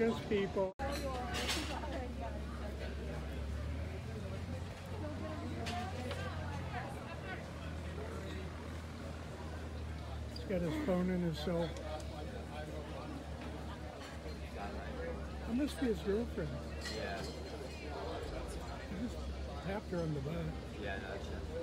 anxious people. He's got his phone in his cell. That must be his girlfriend. Yeah. I just tapped her on the butt. Yeah, no, that's it.